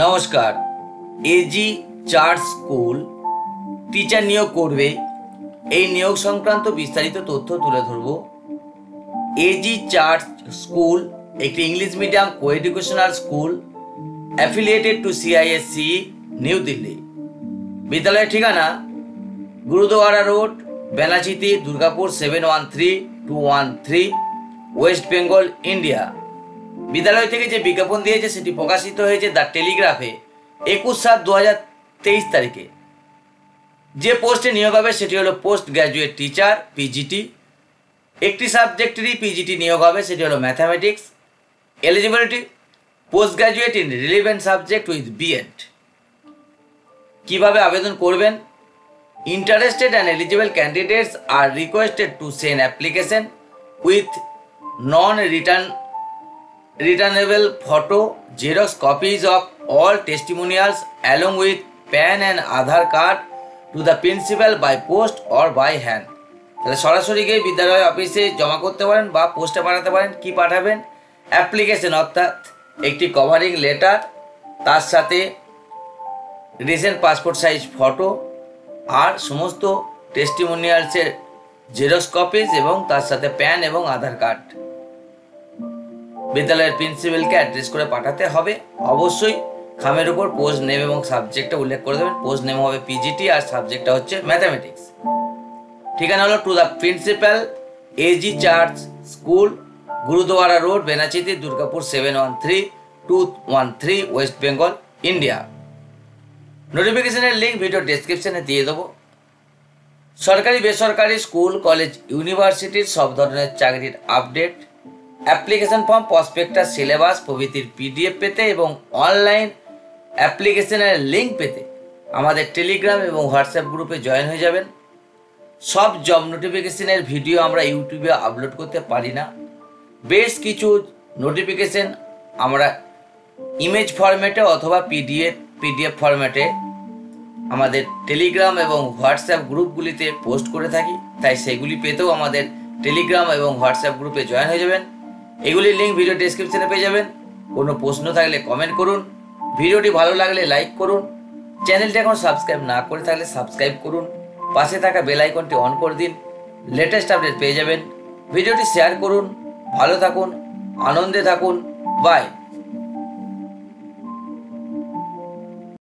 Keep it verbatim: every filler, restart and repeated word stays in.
নমস্কার, AG church school teacher নিয়োগ করবে, এই নিয়োগ সংক্রান্ত বিস্তারিত তথ্য তুলে ধরব। এজি চার্চ স্কুল একটি English medium co educational school affiliated to C I S C E New Delhi. বিদ্যালয়ের ঠিকানা Gurudwara road, Benachity, Durgapur seven one three two one three, West Bengal, India. বিদ্যালয় থেকে যে বিজ্ঞাপন দিয়েছে সেটি প্রকাশিত হয়েছে দ্য টেলিগ্রাফে একুশ সাত দু হাজার তেইশ তারিখে। যে পোস্টে নিয়োগ হবে সেটি হলো post graduate teacher P G T. একটি সাবজেক্টেরই পি জি টি নিয়োগ হবে, সেটি হলো mathematics. Eligibility post graduate in relevant subject with B Ed. কীভাবে আবেদন করবেন? Interested and eligible candidates are requested to send application with non-return returnable photo, Xerox copies of all testimonials along with P A N and Aadhaar card to the principal by post or by hand। তাহলে সরাসরি গিয়ে বিদ্যালয় অফিসে জমা করতে পারেন বা পোস্টে পাঠাতে পারেন। কি পাঠাবেন? অ্যাপ্লিকেশন, অর্থাৎ একটি কভারিং লেটার, তার সাথে রিসেন্ট পাসপোর্ট সাইজ ফটো আর সমস্ত টেস্টিমোনিয়ালসের জেরক্স কপিজ এবং তার সাথে প্যান এবং আধার কার্ড বিদ্যালয়ের প্রিন্সিপালকে অ্যাড্রেস করে পাঠাতে হবে। অবশ্যই খামের উপর পোস্ট নেম এবং সাবজেক্টটা উল্লেখ করে দেবেন। পোস্ট নেম হবে পি জি টি আর সাবজেক্টটা হচ্ছে ম্যাথামেটিক্স। ঠিকানা হলো to the principal, AG church school, Gurudwara road, Benachity, Durgapur seven one three two one three, West Bengal, India. নোটিফিকেশনের লিঙ্ক ভিডিও ডেসক্রিপশানে দিয়ে দেবো। সরকারি বেসরকারি স্কুল, কলেজ, ইউনিভার্সিটির সব ধরনের চাকরির update, application form, prospectus, syllabus প্রভৃতির পিডিএফ পেতে এবং অনলাইন অ্যাপ্লিকেশনের লিঙ্ক পেতে আমাদের টেলিগ্রাম এবং হোয়াটসঅ্যাপ গ্রুপে জয়েন হয়ে যাবেন। সব জব নোটিফিকেশনের ভিডিও আমরা ইউটিউবে আপলোড করতে পারি না, বেশ কিছু নোটিফিকেশন আমরা ইমেজ ফরম্যাটে অথবা পিডিএফ পিডিএফ ফরম্যাটে আমাদের টেলিগ্রাম এবং হোয়াটসঅ্যাপ গ্রুপগুলিতে পোস্ট করে থাকি, তাই সেগুলি পেতেও আমাদের টেলিগ্রাম এবং হোয়াটসঅ্যাপ গ্রুপে জয়েন হয়ে যাবেন। এগুলির লিঙ্ক ভিডিও ডেসক্রিপশানে পেয়ে যাবেন। কোনো প্রশ্ন থাকলে কমেন্ট করুন, ভিডিওটি ভালো লাগলে লাইক করুন, চ্যানেলটি এখন সাবস্ক্রাইব না করে থাকলে সাবস্ক্রাইব করুন, পাশে থাকা বেল আইকনটি অন করে দিন, লেটেস্ট আপডেট পেয়ে যাবেন। ভিডিওটি শেয়ার করুন। ভালো থাকুন, আনন্দে থাকুন, বাই।